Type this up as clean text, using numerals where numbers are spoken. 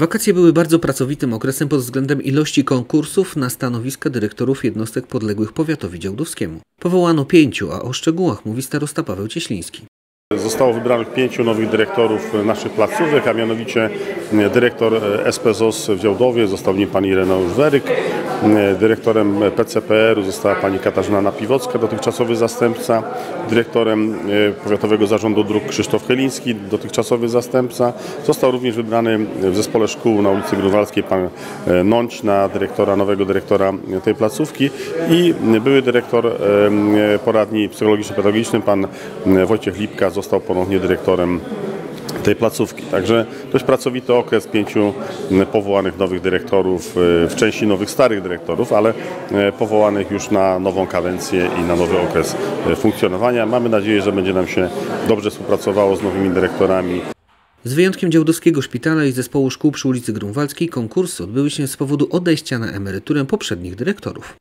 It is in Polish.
Wakacje były bardzo pracowitym okresem pod względem ilości konkursów na stanowiska dyrektorów jednostek podległych powiatowi działdowskiemu. Powołano 5, a o szczegółach mówi starosta Paweł Cieśliński. Zostało wybranych 5 nowych dyrektorów naszych placówek, a mianowicie dyrektor SP ZOS w Działdowie został nim pan Ireneusz Weryk, dyrektorem PCPR-u została pani Katarzyna Napiwocka, dotychczasowy zastępca, dyrektorem Powiatowego Zarządu Dróg Krzysztof Cheliński, dotychczasowy zastępca. Został również wybrany w zespole szkół na ulicy Grunwaldzkiej pan Nączna, nowego dyrektora tej placówki i były dyrektor poradni psychologiczno-pedagogicznej pan Wojciech Lipka został ponownie dyrektorem tej placówki. Także dość pracowity okres 5 powołanych nowych dyrektorów, w części nowych starych dyrektorów, ale powołanych już na nową kadencję i na nowy okres funkcjonowania. Mamy nadzieję, że będzie nam się dobrze współpracowało z nowymi dyrektorami. Z wyjątkiem Działdowskiego Szpitala i zespołu szkół przy ulicy Grunwaldzkiej konkursy odbyły się z powodu odejścia na emeryturę poprzednich dyrektorów.